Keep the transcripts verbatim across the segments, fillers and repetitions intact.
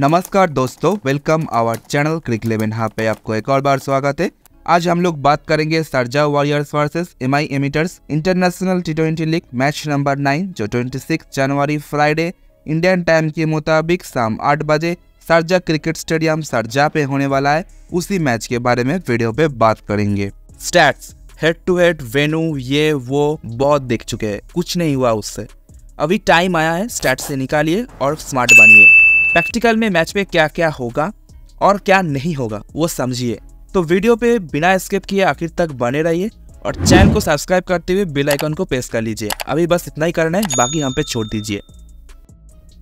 नमस्कार दोस्तों, welcome our channel Crick Eleven Hub पे आपको एक और बार स्वागत है। आज हम लोग बात करेंगे Sharjah Warriors versus Mumbai Emirates International T twenty League match number nine, जो छब्बीस जनवरी फ्राइडे इंडियन टाइम के मुताबिक शाम आठ बजे शारजाह क्रिकेट स्टेडियम शारजाह पे होने वाला है। उसी मैच के बारे में वीडियो पे बात करेंगे। Stats, head to head, venue, ये वो बहुत देख चुके हैं, कुछ नहीं हुआ उससे। अभी टाइम आया है, स्टैट्स से निकालिए और स्मार्ट बनिए। प्रैक्टिकल में मैच पे क्या क्या होगा और क्या नहीं होगा वो समझिए। तो वीडियो पे बिना स्किप किए आखिर तक बने रहिए और चैनल को सब्सक्राइब करते हुए बेल आइकन को प्रेस कर लीजिए। अभी बस इतना ही करना है, बाकी हम पे छोड़ दीजिए।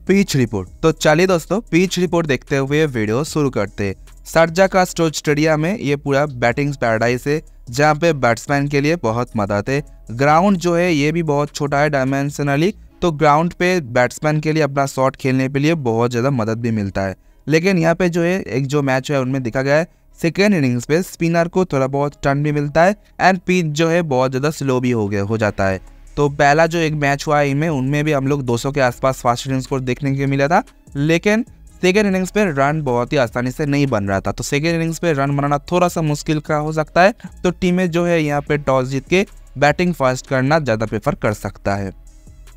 पिच रिपोर्ट, तो चलिए दोस्तों पिच रिपोर्ट देखते हुए वीडियो शुरू करते हैं। शारजाह का स्टोज स्टेडियम में ये पूरा बैटिंग पैराडाइज है, जहाँ पे बैट्समैन के लिए बहुत मदद है। ग्राउंड जो है ये भी बहुत छोटा है डायमेंशनली, तो ग्राउंड पे बैट्समैन के लिए अपना शॉट खेलने के लिए बहुत ज़्यादा मदद भी मिलता है। लेकिन यहाँ पे जो है एक जो मैच है उनमें देखा गया है सेकेंड इनिंग्स पे स्पिनर को थोड़ा बहुत टर्न भी मिलता है एंड पिच जो है बहुत ज़्यादा स्लो भी हो गया हो जाता है। तो पहला जो एक मैच हुआ है इनमें, उनमें भी हम लोग दो सौ के आसपास फास्ट इनिंग्स स्कोर देखने के मिला था, लेकिन सेकेंड इनिंग्स पे रन बहुत ही आसानी से नहीं बन रहा था। तो सेकेंड इनिंग्स पे रन बनाना थोड़ा सा मुश्किल का हो सकता है, तो टीमें जो है यहाँ पे टॉस जीत के बैटिंग फर्स्ट करना ज़्यादा प्रेफर कर सकता है।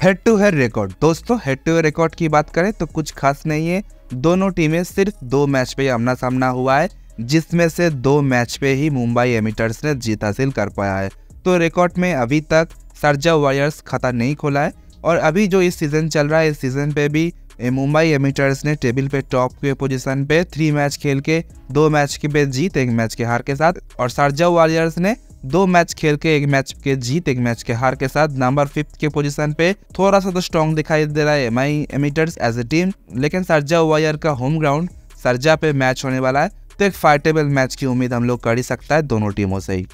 हेड टू हेड रिकॉर्ड, दोस्तों हेड टू हेड रिकॉर्ड की बात करें तो कुछ खास नहीं है। दोनों टीमें सिर्फ दो मैच पे आमना सामना हुआ है, जिसमें से दो मैच पे ही मुंबई एमिरेट्स ने जीत हासिल कर पाया है। तो रिकॉर्ड में अभी तक शारजाह वॉरियर्स खाता नहीं खोला है। और अभी जो इस सीज़न चल रहा है, इस सीज़न पे भी मुंबई एमिरेट्स ने टेबल पे टॉप के पोजीशन पे थ्री मैच खेल के दो मैच के पे जीत एक मैच के हार के साथ, और शारजाह वॉरियर्स ने दो मैच खेल के एक मैच के जीत एक मैच के हार के साथ नंबर फिफ्थ के पोजीशन पे थोड़ा सा तो स्ट्रॉन्ग दिखाई दे रहा है Mumbai Emirates as a team. लेकिन शारजाह वॉरियर का होम ग्राउंड शारजाह पे मैच होने वाला है, तो एक फाइटेबल मैच की उम्मीद हम लोग कर ही सकता है दोनों टीमों से ही।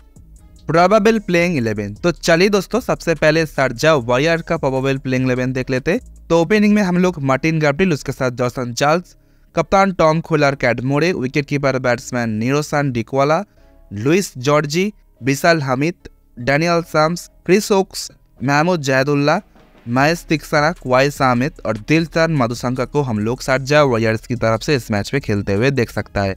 प्रोबेबल प्लेइंग इलेवन, तो चलिए दोस्तों सबसे पहले शारजाह वॉरियर का प्रोबेबल प्लेइंग इलेवन देख लेते। तो ओपनिंग में हम लोग मार्टिन गुप्टिल, उसके साथ जॉनसन चार्ल्स, कप्तान Tom Kohler-Cadmore, wicket keeper batsman Niroshan Dickwella, Louis Georgy, Vishal Hamid, Daniel Sams, Chris Woakes, Mahmood Zaidullah, Maheesh Theekshana, Qais Ahmad और दिलशन मधुशंका को हम लोग शारजाह वॉरियर्स की तरफ से इस मैच पे खेलते हुए देख सकता है।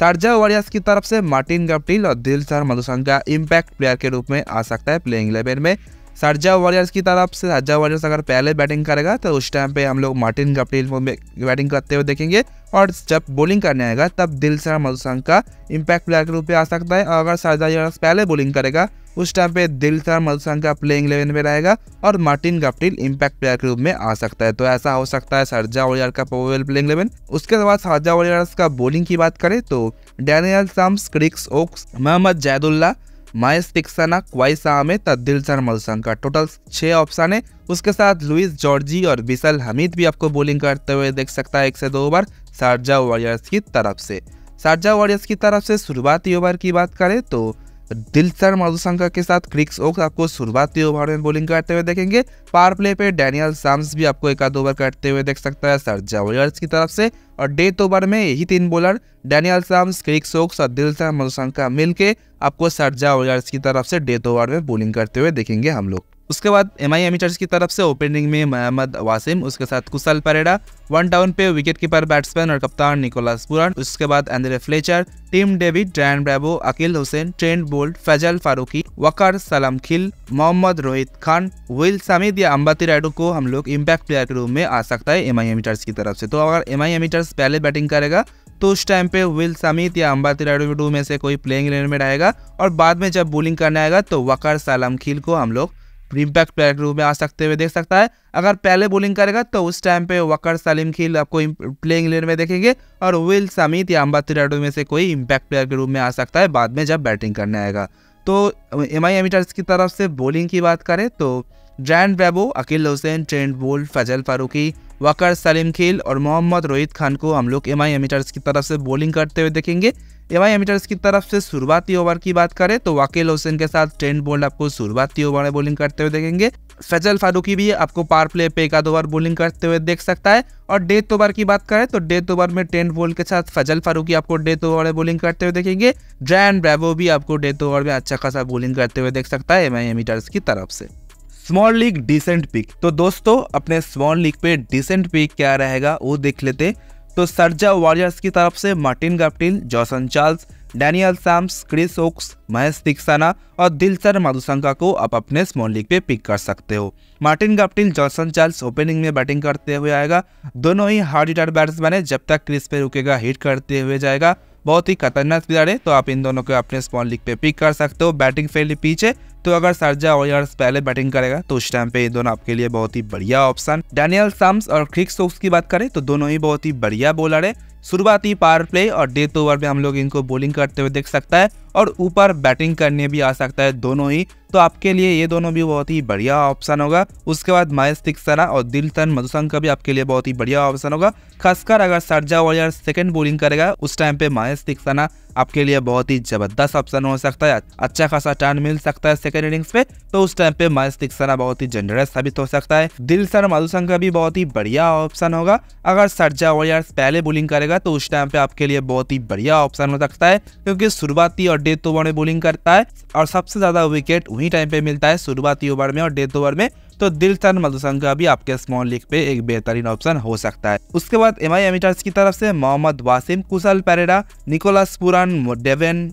शारजाह वॉरियर्स की तरफ से मार्टिन गुप्टिल और दिलशन मधुशंका इम्पैक्ट प्लेयर के रूप में आ सकता है प्लेइंग इलेवन में। शारजाह वॉरियर्स की तरफ से शारजाह वॉरियर्स अगर पहले बैटिंग करेगा तो उस टाइम पे हम लोग मार्टिन गुप्टिल को बैटिंग करते हुए देखेंगे, और जब बॉलिंग करने आएगा तब दिलशन मधुशंका इम्पैक्ट प्लेयर के रूप में आ सकता है। और अगर शारजाह वॉरियर्स पहले बॉलिंग करेगा उस टाइम पे दिलशन मधुशंका प्लेइंग इलेवन में रहेगा और मार्टिन गुप्टिल इम्पैक्ट प्लेयर के रूप में आ सकता है। तो ऐसा हो सकता है शारजाह वॉरियर्स का प्रोबेबल प्लेइंग इलेवन। उसके बाद शारजाह वॉरियर्स का बॉलिंग की बात करें तो Daniel Sams, Chris Woakes, Mohammad Zaidullah, Maheesh Theekshana, Qais Ahmad और दिलशन मधुशंका, टोटल छः ऑप्शन है। उसके साथ लुइस जॉर्जी और विशाल हमिद भी आपको बॉलिंग करते हुए देख सकता है एक से दो ओवर शारजाह वॉरियर्स की तरफ से। शारजाह वॉरियर्स की तरफ से शुरुआती ओवर की बात करें तो दिलशन मधुशंका के साथ क्रिस ओक्स आपको शुरुआती ओवर में बॉलिंग करते हुए देखेंगे। पावर प्ले पे डैनियल साम्स भी आपको एक आध ओवर करते हुए देख सकता है शारजाह वॉरियर्स की तरफ से। और डेथ ओवर में यही तीन bowler Daniel Sams, Chris Woakes और दिलशन मधुशंका मिलके आपको शारजाह वॉरियर्स की तरफ से डेथ ओवर में बॉलिंग करते हुए देखेंगे हम लोग। उसके बाद मुंबई एमिरेट्स की तरफ से ओपनिंग में मोहम्मद वासिम, उसके साथ कुशल परेरा, वन डाउन पे विकेट कीपर बैट्समैन और कप्तान निकोलस पूरन, उसके बाद Andre Fletcher, Tim David, Dwayne Bravo, Akeal Hosein, Trent Boult, Fazal Farooqi, Waqar Salamkheil, Mohammad Rohid Khan, Will Smeed या अंबाती रायडू को हम लोग इम्पैक्ट प्लेयर के रूप में आ सकता है मुंबई एमिरेट्स की तरफ से। तो अगर मुंबई एमिरेट्स पहले बैटिंग करेगा तो उस टाइम पे विल समीद या अंबाती रायडू में से कोई प्लेइंग इलेवन में रहेगा, और बाद में जब बॉलिंग करने आएगा तो वकार सलामखिल को हम लोग इम्पैक्ट प्लेयर के रूप में आ सकते हुए देख सकता है। अगर पहले बॉलिंग करेगा तो उस टाइम पे वकार सलामखिल आपको प्लेइंग इलेवन में देखेंगे, और विल समीद या अंबाती रायडू में से कोई इम्पैक्ट प्लेयर के रूप में आ सकता है बाद में जब बैटिंग करने आएगा। तो मुंबई एमिरेट्स की तरफ से बॉलिंग की बात करें तो Dwayne Bravo, Akeal Hosein, Trent Boult, Fazal Farooqi, Waqar Salamkheil और मोहम्मद रोहित खान को हम लोग मुंबई एमिरेट्स की तरफ से बॉलिंग करते हुए देखेंगे। मुंबई एमिरेट्स की तरफ से शुरुआती ओवर की बात करें तो अकेल होसैन के साथ ट्रेंट बोल्ट आपको शुरुआती ओवर में बॉलिंग करते हुए देखेंगे। फजल फारूकी भी आपको पावर प्ले पे एक आध ओवर बॉलिंग करते हुए देख सकता है। और डेथ ओवर की बात करें तो डेथ ओवर में ट्रेंट बोल्ट के साथ फजल फारूकी आपको डेथ ओवर में बॉलिंग करते हुए देखेंगे। ड्रैन ब्रावो भी आपको डेथ ओवर में अच्छा खासा बॉलिंग करते हुए देख सकता है मुंबई एमिरेट्स की तरफ से। स्मॉल लीग डिसेंट पिक, तो दोस्तों अपने स्मॉल लीग पे डिसेंट पिक क्या रहेगा वो देख लेते। तो शारजाह वॉरियर्स की तरफ से Martin Guptill, Johnson Charles, Daniel Sams, Chris Woakes, Maheesh Theekshana और दिलशन मधुशंका को आप अपने स्मॉल लीग पे पिक कर सकते हो। Martin Guptill, Johnson Charles opening में बैटिंग करते हुए आएगा। दोनों ही हार्ड हिटर बैट्समैन है, जब तक क्रीज पे रुकेगा हिट करते हुए जाएगा। बहुत ही खतरनाक प्लेयर है, तो आप इन दोनों को अपने स्मॉल लीग पे पिक कर सकते हो। बैटिंग फील्ड पीछे, तो अगर शारजाह वॉरियर्स पहले बैटिंग करेगा तो उस टाइम पे ये दोनों आपके लिए बहुत ही बढ़िया ऑप्शन। डैनियल सैम्स और क्रिस ओक्स की बात करें तो दोनों ही बहुत ही बढ़िया बॉलर है। शुरुआती पावर प्ले और डेथ ओवर में हम लोग इनको बॉलिंग करते हुए देख सकता है और ऊपर बैटिंग करने भी आ सकता है दोनों ही, तो आपके लिए ये दोनों भी बहुत ही बढ़िया ऑप्शन होगा। उसके बाद महेश दीक्षाना और दिलशन मधुशंका भी आपके लिए बहुत ही बढ़िया ऑप्शन होगा। खासकर अगर शारजाह वॉरियर्स सेकंड बॉलिंग करेगा उस टाइम पे महेश दीक्षाना आपके लिए बहुत ही जबरदस्त ऑप्शन हो सकता है। अच्छा खासा टर्न मिल सकता है सेकंड इनिंग्स पे, तो उस टाइम पे महेश दीक्षाना बहुत ही जनरस साबित हो सकता है। दिलशन मधुशंका भी बहुत ही बढ़िया ऑप्शन होगा। अगर शारजाह वॉरियर्स पहले बॉलिंग करेगा तो उस टाइम पे आपके लिए बहुत ही बढ़िया ऑप्शन हो सकता है, क्योंकि शुरुआती और डेथ ओवर में बॉलिंग करता है और सबसे ज्यादा विकेट उन्हीं टाइम पे मिलता है, शुरुआती ओवर में और डेथ ओवर में। तो दिलशन मधुशंका भी आपके स्मॉल लीग पे एक बेहतरीन ऑप्शन हो सकता है। उसके बाद मुंबई एमिरेट्स की तरफ से Muhammad Waseem, Kusal Perera, Nicholas Pooran, Devon,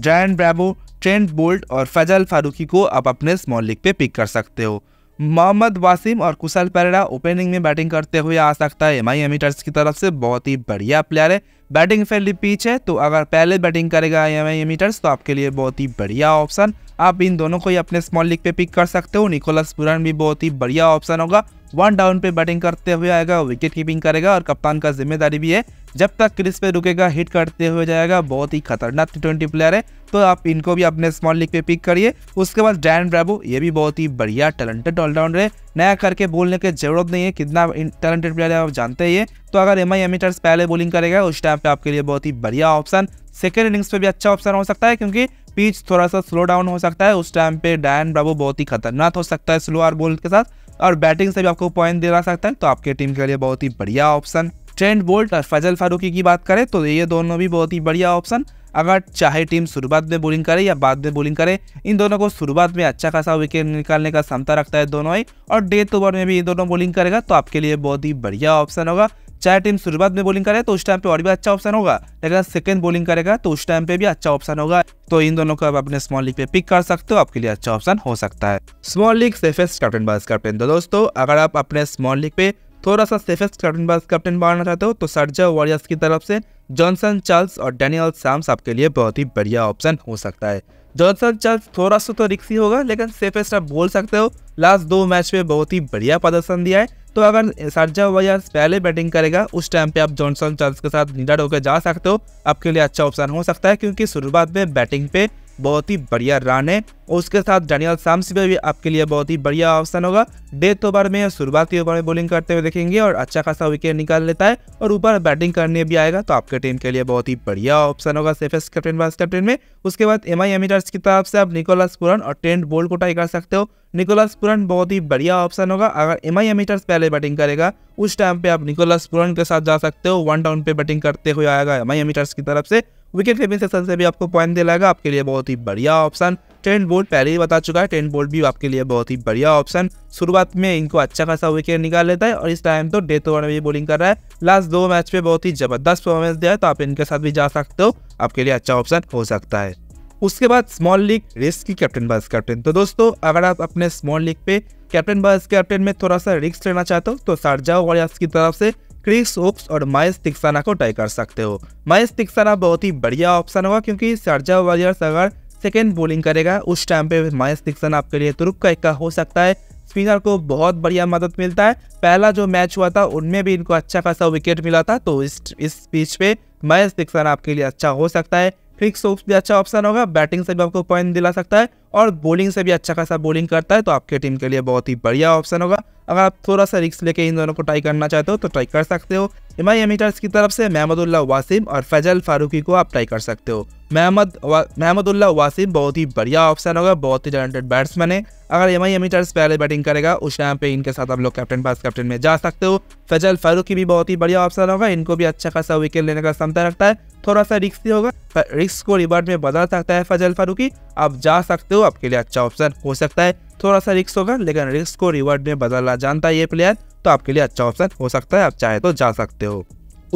Dwayne Bravo, Trent Boult और फजल फारूकी को आप अपने स्मॉल लीग पे पिक कर सकते हो। मोहम्मद वासिम और कुशल पेरेरा ओपनिंग में बैटिंग करते हुए आ सकता है। मुंबई एमिरेट्स की तरफ से बहुत ही बढ़िया प्लेयर है। बैटिंग फील्ड पिच है, तो अगर पहले बैटिंग करेगा मुंबई एमिरेट्स तो आपके लिए बहुत ही बढ़िया ऑप्शन। आप इन दोनों को ही अपने स्मॉल लीग पे पिक कर सकते हो। निकोलस पुरान भी बहुत ही बढ़िया ऑप्शन होगा। वन डाउन पे बैटिंग करते हुए आएगा, विकेट कीपिंग करेगा और कप्तान का जिम्मेदारी भी है, जब तक क्रीज पे रुकेगा हिट करते हुए जाएगा। बहुत ही खतरनाक टी ट्वेंटी प्लेयर है, तो आप इनको भी अपने स्मॉल लीग पे पिक करिए। उसके बाद डैन ब्रावो, ये भी बहुत ही बढ़िया टैलेंटेड ऑलराउंडर है। नया करके बोलने की जरूरत नहीं है, कितना टैलेंटेड प्लेयर है आप जानते हैं। तो अगर मुंबई एमिरेट्स पहले बॉलिंग करेगा उस टाइम पे आपके लिए बहुत ही बढ़िया ऑप्शन। सेकेंड इनिंग्स पे भी अच्छा ऑप्शन हो सकता है, क्योंकि पिच थोड़ा सा स्लो डाउन हो सकता है। उस टाइम पे डैन ब्रावो बहुत ही खतरनाक हो सकता है स्लोअर बॉल के साथ, और बैटिंग से भी आपको पॉइंट दिला सकता है, तो आपके टीम के लिए बहुत ही बढ़िया ऑप्शन। ट्रेंट बोल्ट और फजल फारूकी की बात करें तो ये दोनों भी बहुत ही बढ़िया ऑप्शन। अगर चाहे टीम शुरुआत में बॉलिंग करे या बाद में बॉलिंग करे, इन दोनों को शुरुआत में अच्छा खासा विकेट निकालने का क्षमता रखता है दोनों ही, और डेथ ओवर में भी ये दोनों बॉलिंग करेगा तो आपके लिए बहुत ही बढ़िया ऑप्शन होगा। चाहे टीम शुरुआत में बॉलिंग करे तो उस टाइम पे और भी अच्छा ऑप्शन होगा, लेकिन सेकंड बॉलिंग करेगा तो उस टाइम पे भी अच्छा ऑप्शन होगा। तो इन दोनों को आप अपने स्मॉल लीग पे पिक कर सकते हो, आपके लिए अच्छा ऑप्शन हो सकता है। Small league safest captain vice captain. तो दोस्तों, अगर आप अपने स्मॉल लीग पे थोड़ा सा सेफेस्ट कैप्टन बाइस कैप्टन बनाना चाहते हो तो शारजाह वॉरियर्स की तरफ से जॉनसन चार्ल्स और डैनियल सैम्स आपके लिए बहुत ही बढ़िया ऑप्शन हो सकता है। जॉनसन चार्ल्स थोड़ा सा तो रिक्सी होगा, लेकिन सेफेस्ट आप बोल सकते हो। लास्ट दो मैच में बहुत ही बढ़िया प्रदर्शन दिया है, तो अगर शारजाह वॉरियर्स पहले बैटिंग करेगा उस टाइम पे आप जॉनसन चार्ल्स के साथ निडर होकर जा सकते हो, आपके लिए अच्छा ऑप्शन हो सकता है, क्योंकि शुरुआत में बैटिंग पे बहुत ही बढ़िया रन है। उसके साथ डैनियल सैम्स भी आपके लिए बहुत ही बढ़िया ऑप्शन होगा। डेथ ओवर में शुरुआती ओवर में बॉलिंग करते हुए देखेंगे और अच्छा खासा विकेट निकाल लेता है और ऊपर बैटिंग करने भी आएगा, तो आपके टीम के लिए बहुत ही बढ़िया ऑप्शन होगा सेफेस्ट कैप्टन वाइस कैप्टन में। उसके बाद मुंबई एमिरेट्स की तरफ से आप निकोलस पूरन और ट्रेंट बोल्ट को ट्राई कर सकते हो। निकोलस पूरन बहुत ही बढ़िया ऑप्शन होगा। अगर मुंबई एमिरेट्स पहले बैटिंग करेगा उस टाइम पे आप निकोलस पूरन के साथ जा सकते हो। वन डाउन पे बैटिंग करते हुए आएगा मुंबई एमिरेट्स की तरफ से, विकेट कीपिंग सेक्शन से भी आपको पॉइंट दिलाएगा, आपके लिए बहुत ही बढ़िया ऑप्शन। ट्रेंट बोल्ट पहले ही बता चुका है, ट्रेंट बोल्ट भी आपके लिए बहुत ही बढ़िया ऑप्शन। शुरुआत में इनको अच्छा खासा विकेट निकाल लेता है और इस टाइम तो डेथ ओवर में भी बॉलिंग कर रहा है। लास्ट दो मैच पे बहुत ही जबरदस्त परफॉर्मेंस दिया है, तो आप इनके साथ भी जा सकते हो, आपके लिए अच्छा ऑप्शन हो सकता है। उसके बाद small league risky captain vice captain. तो दोस्तों, अगर आप अपने स्मॉल लीग पे कैप्टन वाइस कैप्टन में थोड़ा सा रिस्क लेना चाहते हो तो शारजाह वॉरियर्स की तरफ से क्रिस ओक्स और महेश दीक्षाना को ट्राई कर सकते हो। महेश दीक्षाना बहुत ही बढ़िया ऑप्शन होगा, क्योंकि शारजाह वॉरियर्स अगर सेकेंड बॉलिंग करेगा उस टाइम पे महेश दीक्षाना आपके लिए तुर्क का इक्का हो सकता है। स्पिनर को बहुत बढ़िया मदद मिलता है। पहला जो मैच हुआ था उनमें भी इनको अच्छा खासा विकेट मिला था, तो इस इस पिच पे महेश दीक्षाना आपके लिए अच्छा हो सकता है। क्रिस ओक्स भी अच्छा ऑप्शन होगा, बैटिंग से भी आपको पॉइंट दिला सकता है और बॉलिंग से भी अच्छा खासा बॉलिंग करता है, तो आपके टीम के लिए बहुत ही बढ़िया ऑप्शन होगा। अगर आप थोड़ा सा रिस्क लेके इन दोनों को ट्राई करना चाहते हो तो ट्राई कर सकते हो। मुंबई एमिरेट्स की तरफ से महमदुल्लाह वासिम और फजल फारूकी को आप ट्राई कर सकते हो। महमद वा, महमदुल्लाह वासिम बहुत ही बढ़िया ऑप्शन होगा, बहुत ही टैलेंटेड बैट्समैन है। अगर मुंबई एमिरेट्स पहले बैटिंग करेगा उस टाइम पे इनके साथ आप लोग कैप्टन वाइस कैप्टन में जा सकते हो। फजल फारूकी भी बहुत ही बढ़िया ऑप्शन होगा, इनको भी अच्छा खासा विकेट लेने का क्षमता रखता है। थोड़ा सा रिस्क होगा, रिस्क को रिवार्ड में बदल सकता है फजल फारूकी, आप जा सकते हो, आपके लिए अच्छा ऑप्शन हो सकता है। थोड़ा सा रिस्क होगा, लेकिन रिस्क को रिवार्ड में बदलना जानता है ये प्लेयर, तो आपके लिए अच्छा ऑप्शन हो सकता है, आप चाहे तो जा सकते हो।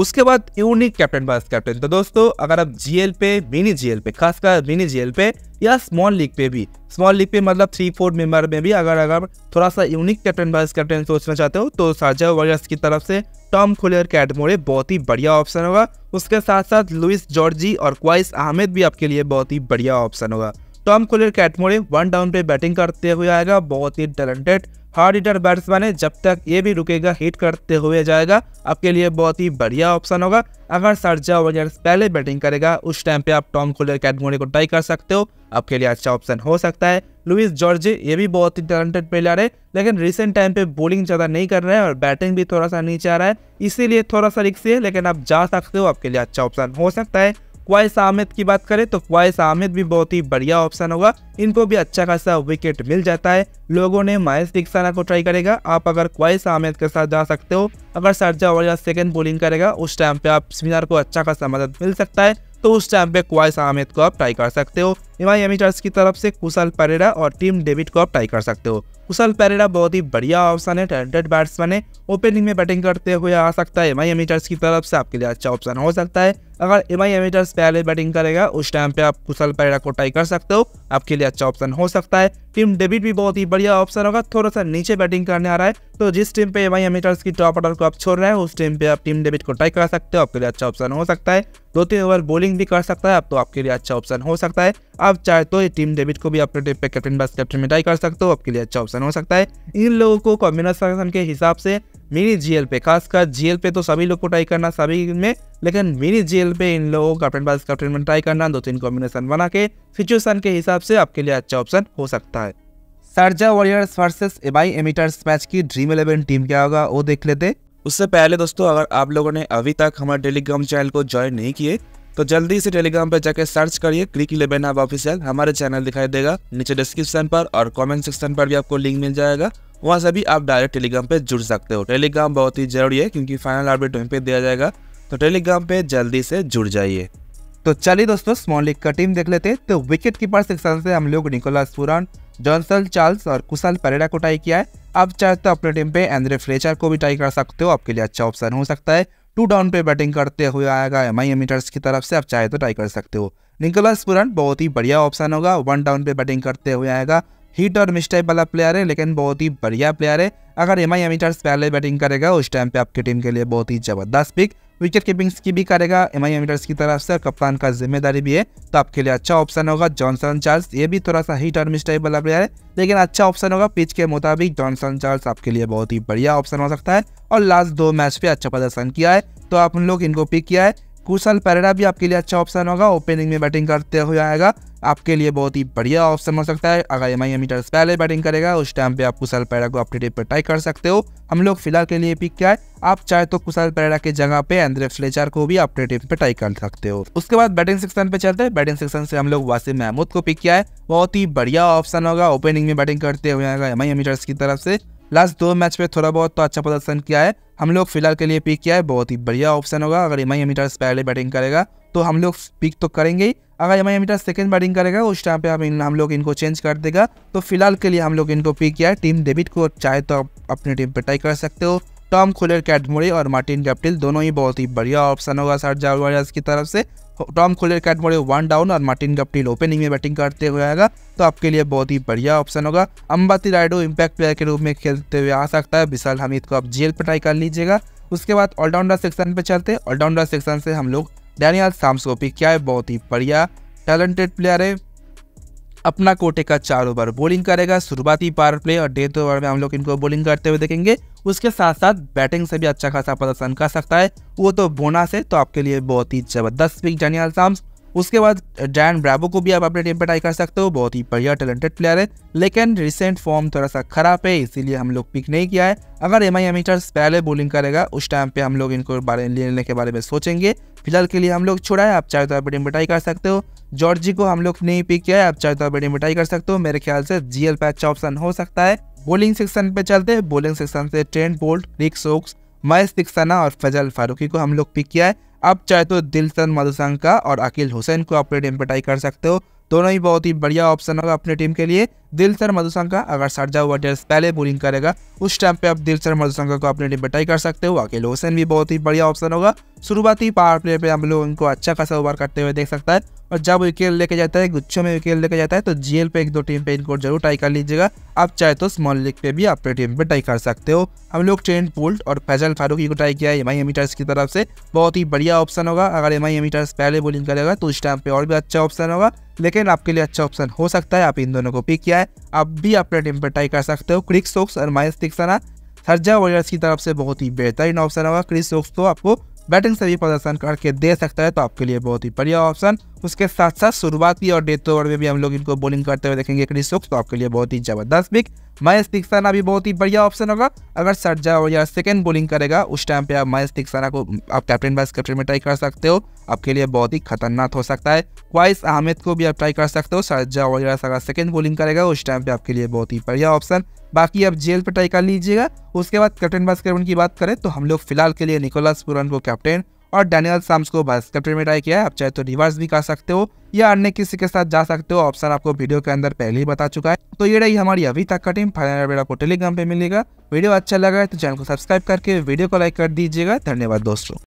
उसके बाद यूनिक कैप्टन वाइस कैप्टन। तो दोस्तों अगर आप जीएल पे, मिनी जीएल पे, खासकर मिनी जीएल पे या स्मॉल लीग पे भी, स्मॉल लीग पे मतलब थ्री फोर्थ मेंबर में भी अगर अगर थोड़ा सा यूनिक कैप्टन वाइस कैप्टन सोचना चाहते हो तो शारजाह वॉरियर्स की तरफ से टॉम कोहलर-कैडमोर बहुत ही बढ़िया ऑप्शन होगा। उसके साथ साथ लुइस जॉर्जी और काइस अहमेद भी आपके लिए बहुत ही बढ़िया ऑप्शन होगा। टॉम कोहलर-कैडमोर वन डाउन पे बैटिंग करते हुए आएगा, बहुत ही टैलेंटेड हार्ड हिटर बैट्समैन है, जब तक ये भी रुकेगा हिट करते हुए जाएगा, आपके लिए बहुत ही बढ़िया ऑप्शन होगा। अगर शारजाह वॉरियर्स पहले बैटिंग करेगा उस टाइम पे आप टॉम कोहलर-कैडमोर को ट्राई कर सकते हो, आपके लिए अच्छा ऑप्शन हो सकता है। लुइस जॉर्जी ये भी बहुत ही टैलेंटेड प्लेयर है, लेकिन रिसेंट टाइम पे बॉलिंग ज़्यादा नहीं कर रहे हैं और बैटिंग भी थोड़ा सा नीचे आ रहा है, इसीलिए थोड़ा सा रिस्क है, लेकिन आप जा सकते हो, आपके लिए अच्छा ऑप्शन हो सकता है। काइस अहमेद की बात करें तो काइस अहमेद भी बहुत ही बढ़िया ऑप्शन होगा, इनको भी अच्छा खासा विकेट मिल जाता है। लोगों ने महेश दीक्षाना को ट्राई करेगा, आप अगर काइस अहमेद के साथ जा सकते हो। अगर शारजाह वॉरियर्स सेकेंड बॉलिंग करेगा उस टाइम पे आप स्पिनर को अच्छा खासा मदद मिल सकता है, तो उस टाइम पे काइस अहमेद को आप ट्राई कर सकते हो। मुंबई एमिरेट्स की तरफ से कुसाल पेरेरा और टीम डेविड को आप ट्राई कर सकते हो। कुसाल पेरेरा बहुत ही बढ़िया ऑप्शन है, टैलेंटेड बैट्समैन है, ओपनिंग में बैटिंग करते हुए आ सकता है। मुंबई एमिरेट्स की तरफ से आपके लिए अच्छा ऑप्शन हो सकता है। अगर मुंबई एमिरेट्स पहले बैटिंग करेगा उस टाइम पे आप कुसाल पेरेरा को ट्राई कर सकते हो, आपके लिए अच्छा ऑप्शन हो सकता है। टीम डेविड भी बहुत ही बढ़िया ऑप्शन होगा, थोड़ा सा नीचे बैटिंग करने आ रहा है, तो जिस टीम पे मुंबई एमिरेट्स की टॉप ऑर्डर को आप छोड़ रहे हैं उस टीम पे आप टीम डेविड को ट्राई कर सकते हो, आपके लिए अच्छा ऑप्शन हो सकता है। दो तीन ओवर बॉलिंग भी कर सकता है आप, तो आपके लिए अच्छा ऑप्शन हो सकता है। आप चाहे तो ये टीम डेविड को भी अपने टीम पे कैप्टन वाइस कैप्टन में ट्राई कर सकते हो, आपके लिए अच्छा ऑप्शन हो सकता है। इन लोगों को कॉम्बिनेशन के हिसाब से मिनी जीएल पे, खासकर जीएल पे तो सभी लोग को ट्राई करना सभी में, लेकिन मिनी जीएल पे इन लोगों को कैप्टन वाइस कैप्टन में ट्राई करना, दो तीन कॉम्बिनेशन बना के सिचुएशन के हिसाब से आपके लिए अच्छा ऑप्शन हो सकता है। Sharjah Warriors versus Mumbai Emirates match की ड्रीम इलेवन टीम क्या होगा वो देख लेते। उससे पहले दोस्तों अगर आप लोगों ने अभी तक हमारे टेलीग्राम चैनल को ज्वाइन नहीं किए तो जल्दी से टेलीग्राम पर जाकर सर्च करिए क्रिक इलेवन हब ऑफिशियल, हमारे चैनल दिखाई देगा। नीचे डिस्क्रिप्शन पर और कमेंट सेक्शन पर भी आपको लिंक मिल जाएगा, वहां से भी आप डायरेक्ट टेलीग्राम पर जुड़ सकते हो। टेलीग्राम बहुत ही जरूरी है क्योंकि फाइनल अपडेट वहीं पे दिया जाएगा, तो टेलीग्राम पे जल्दी से जुड़ जाइए। तो चलिए दोस्तों स्मॉल लीग का टीम देख लेते हैं। तो विकेट कीपर सेक्शन से हम लोग निकोलस पूरान, जॉनसन चार्ल्स और कुसाल पेरेरा को ट्राई किया है। आप चाहे तो अपने टीम पे एंड्रे फ्लेचर को भी ट्राई कर सकते हो, आपके लिए अच्छा ऑप्शन हो सकता है। टू डाउन पे बैटिंग करते हुए आएगा मुंबई एमिरेट्स की तरफ से, आप चाहे तो ट्राई कर सकते हो। निकोलस पूरान बहुत ही बढ़िया ऑप्शन होगा, वन डाउन पे बैटिंग करते हुए आएगा, हिट और मिस टाइप वाला प्लेयर है, लेकिन बहुत ही बढ़िया प्लेयर है। अगर मुंबई एमिरेट्स पहले बैटिंग करेगा उस टाइम पे आपकी टीम के लिए बहुत ही जबरदस्त पिक, विकेट कीपिंग्स की भी करेगा मुंबई एमिरेट्स की तरफ से, कप्तान का जिम्मेदारी भी है, तो आपके लिए अच्छा ऑप्शन होगा। जॉनसन चार्ल्स ये भी थोड़ा सा हिट और मिस टाइप वाला प्लेयर है, लेकिन अच्छा ऑप्शन होगा पिच के मुताबिक। जॉनसन चार्ल्स आपके लिए बहुत ही बढ़िया ऑप्शन हो सकता है और लास्ट दो मैच पे अच्छा प्रदर्शन किया है, तो आप उन लोग इनको पिक किया है। कुसाल पेरेरा भी आपके लिए अच्छा ऑप्शन होगा, ओपनिंग में बैटिंग करते हुए आएगा, आपके लिए बहुत ही बढ़िया ऑप्शन हो सकता है। अगर मुंबई एमिरेट्स पहले बैटिंग करेगा उस टाइम पे आप कुसाल पेरेरा को अपने टीम पर ट्राई कर सकते हो, हम लोग फिलहाल के लिए पिक किया है। आप चाहे तो कुसाल पेरेरा के जगह पे एंड्रे फ्लेचर को भी अपने टीम पर ट्राई कर सकते हो। उसके बाद बैटिंग सेक्शन पे चलते हैं। बैटिंग सेक्शन से हम लोग वासिम महमूद को पिक किया है, बहुत ही बढ़िया ऑप्शन होगा, ओपनिंग में बैटिंग करते हुए आएगा मुंबई एमिरेट्स की तरफ से। लास्ट दो मैच पे थोड़ा बहुत तो अच्छा प्रदर्शन किया है, हम लोग फिलहाल के लिए पिक किया है, बहुत ही बढ़िया ऑप्शन होगा। अगर मुंबई एमिरेट्स पहले बैटिंग करेगा तो हम लोग पिक तो करेंगे ही, अगर मुंबई एमिरेट्स सेकंड बैटिंग करेगा उस टाइम पे हम इन हम लोग इनको चेंज कर देगा, तो फिलहाल के लिए हम लोग इनको पिक किया है। टीम डेविड को चाहे तो आप अपनी टीम पर ट्राई कर सकते हो। टॉम कोहलर-कैडमोर और मार्टिन गुप्टिल दोनों ही बहुत ही बढ़िया ऑप्शन होगा शारजाह वॉरियर्स की तरफ से। टॉम कोहलर-कैडमोर वन डाउन और मार्टिन गुप्टिल ओपनिंग में बैटिंग करते हुए आएगा, तो आपके लिए बहुत ही बढ़िया ऑप्शन होगा। अंबाती राइडो इंपैक्ट प्लेयर के रूप में खेलते हुए आ सकता है, विशाल हमीद को आप जीएल पर ट्राई कर लीजिएगा। उसके बाद ऑलराउंडर सेक्शन पे चलते हैं। ऑलराउंडर सेक्शन से हम लोग डैनियल साम्स को पिक किया है, बहुत ही बढ़िया टैलेंटेड प्लेयर है, अपना कोटे का चार ओवर बॉलिंग करेगा, शुरुआती पावर प्ले और डेथ ओवर में हम लोग इनको बॉलिंग करते हुए देखेंगे। उसके साथ साथ बैटिंग से भी अच्छा खासा प्रदर्शन कर सकता है, वो तो बोनस है, तो आपके लिए बहुत ही जबरदस्त पिक डैनियल साम्स। उसके बाद डैन ब्रावो को भी आप अपने टीम पर ट्राई कर सकते हो, बहुत ही बढ़िया टैलेंटेड प्लेयर है, लेकिन रिसेंट फॉर्म थोड़ा सा खराब है, इसीलिए हम लोग पिक नहीं किया है। अगर मुंबई एमिरेट्स पहले बॉलिंग करेगा उस टाइम पे हम लोग इनको बारे लेने के बारे में सोचेंगे, फिलहाल के लिए हम लोग छोड़ा है। आप चाहे तो अपनी टीम पर ट्राई कर सकते हो। जॉर्जी को हम लोग नहीं पिक किया है, आप चाहे तो अपनी टीम पर ट्राई कर सकते हो, मेरे ख्याल से जीएल पे अच्छा ऑप्शन हो सकता है। बॉलिंग सेक्शन पे चलते हैं। बॉलिंग सेक्शन से Trent Boult, Chris Woakes, Maheesh Theekshana और फजल फारूकी को हम लोग पिक किया है। आप चाहे तो दिलशन मधुशंका और अकील हुसैन को अपने टीम पर ट्राई कर सकते हो, दोनों ही बहुत ही बढ़िया ऑप्शन होगा अपने टीम के लिए। दिलशन मधुशंका अगर शारजाह वॉरियर्स पहले बोलिंग करेगा उस टाइम पे आप दिलशन मधुशंका को अपने टीम में टाई कर सकते हो। अकेल होसैन भी बहुत ही बढ़िया ऑप्शन होगा। शुरुआती पावर प्ले पे हम लोग उनको अच्छा खासा ओवर करते हुए देख सकता है और जब विकेट लेके जाता है गुच्छों में विकेट लेके जाता है तो जीएल पे एक दो टीम पे इनको जरूर टाई कर लीजिएगा। आप चाहे तो स्मॉल लीग पे भी अपने टीम पे टाई कर सकते हो। हम लोग ट्रेंट बोल्ट और फैजल फारूकी को टाई किया है एमआई एमिरेट्स की तरफ से, बहुत ही बढ़िया ऑप्शन होगा। अगर एमआई एमिरेट्स पहले बोलिंग करेगा तो उस टाइम पे और भी अच्छा ऑप्शन होगा, लेकिन आपके लिए अच्छा ऑप्शन हो सकता है। आप इन दोनों को पिक किया है, आप भी अपने टीम पे टाई कर सकते हो। क्रिक ओक्स और माइस टिक्सना शारजाह वॉरियर्स की तरफ से बहुत ही बेहतरीन ऑप्शन होगा। क्रिस ओक्स तो आपको बैटिंग से भी प्रदर्शन करके दे सकता है, तो आपके लिए बहुत ही बढ़िया ऑप्शन। उसके साथ साथ शुरुआती और डेथ ओवर में भी हम लोग इनको बॉलिंग करते हुए देखेंगे क्रिस ओक्स, तो आपके लिए बहुत ही जबरदस्त पिक। महेश दिक्साना भी बहुत ही बढ़िया ऑप्शन होगा। अगर शारजाह वॉरियर्स सेकेंड बॉलिंग करेगा उस टाइम पे आप महेश दिक्साना को आप कैप्टन वाइस कैप्टन में ट्राई कर सकते हो, आपके लिए बहुत ही खतरनाक हो सकता है। काइस अहमद को भी आप ट्राई कर सकते हो। शारजाह वॉरियर्स अगर सेकेंड बॉलिंग करेगा उस टाइम पे आपके लिए बहुत ही बढ़िया ऑप्शन। बाकी आप जेल पे ट्राई कर लीजिएगा। उसके बाद कैप्टन वाइस कैप्टन की बात करें तो हम लोग फिलहाल के लिए निकोलस पूरन को कैप्टन और डैनियल साम्स को वाइस कैप्टन में ट्राई किया है। आप चाहे तो रिवर्स भी कर सकते हो या अन्य किसी के साथ जा सकते हो, ऑप्शन आपको वीडियो के अंदर पहले ही बता चुका है। तो ये रही हमारी अभी तक का टीम। फाइनल अपडेट आपको टेलीग्राम पे मिलेगा। वीडियो अच्छा लगा है तो चैनल को सब्सक्राइब करके वीडियो को लाइक कर दीजिएगा। धन्यवाद दोस्तों।